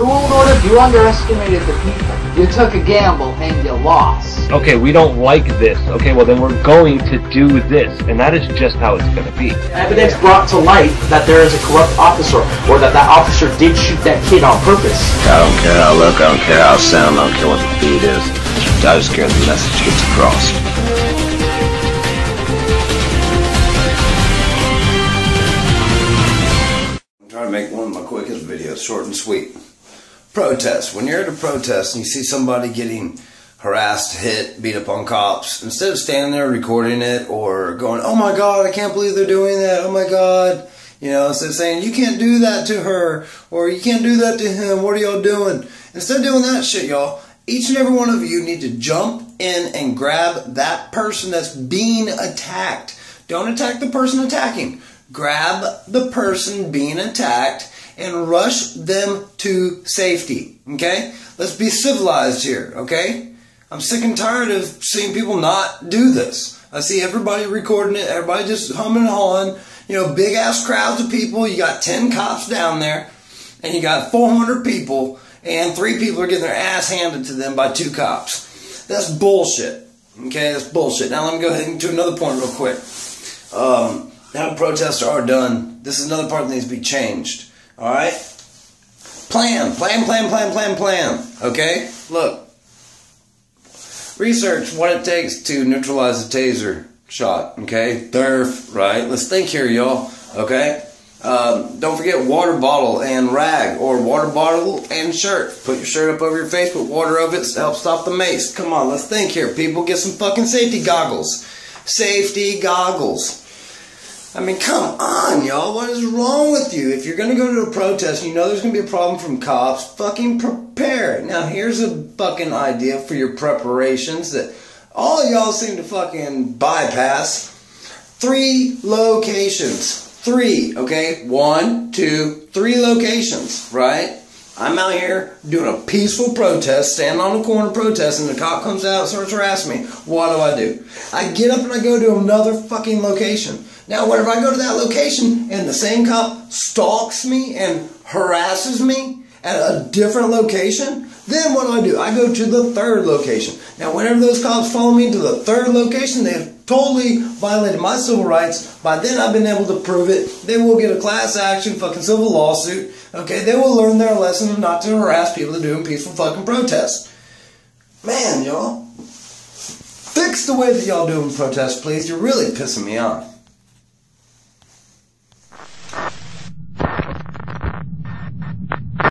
The world order, you underestimated the people. You took a gamble and you lost. Okay, we don't like this. Okay, well then we're going to do this. And that is just how it's going to be. Evidence brought to light that there is a corrupt officer, or that that officer did shoot that kid on purpose. I don't care how I look, I don't care how I sound, I don't care what the beat is. I just care the message gets across. To make one of my quickest videos, short and sweet. Protest. When you're at a protest and you see somebody getting harassed, hit, beat up on cops, instead of standing there recording it or going, "Oh my God, I can't believe they're doing that. Oh my God," you know, instead of saying, "You can't do that to her," or "You can't do that to him. What are y'all doing?" Instead of doing that shit, y'all, each and every one of you need to jump in and grab that person that's being attacked. Don't attack the person attacking. Grab the person being attacked and rush them to safety, okay? Let's be civilized here, okay? I'm sick and tired of seeing people not do this. I see everybody recording it, everybody just humming and hawing, you know, big-ass crowds of people. You got 10 cops down there, and you got 400 people, and 3 people are getting their ass handed to them by 2 cops. That's bullshit, okay? That's bullshit. Now let me go ahead and do another point real quick. How protests are done. This is another part that needs to be changed. Alright? Plan. Plan, plan, plan, plan, plan. Okay? Look. Research what it takes to neutralize a taser shot. Okay? Thurf. Right? Let's think here, y'all. Okay? Don't forget water bottle and rag. Or water bottle and shirt. Put your shirt up over your face. Put water over it to help stop the mace. Come on. Let's think here. People, get some fucking safety goggles. Safety goggles. I mean, come on, y'all. What is wrong with you? If you're going to go to a protest and you know there's going to be a problem from cops, fucking prepare. Now, here's a fucking idea for your preparations that all y'all seem to fucking bypass. 3 locations. 3, okay? 1, 2, 3 locations, right? I'm out here doing a peaceful protest, standing on the corner protesting, and the cop comes out and starts harassing me. What do? I get up and I go to another fucking location. Now, whenever I go to that location and the same cop stalks me and harasses me at a different location, then what do? I go to the 3rd location. Now, whenever those cops follow me to the 3rd location, they have totally violated my civil rights. By then, I've been able to prove it. They will get a class action fucking civil lawsuit. Okay, they will learn their lesson of not to harass people that do peaceful fucking protests. Man, y'all. Fix the way that y'all do in protests, please. You're really pissing me off.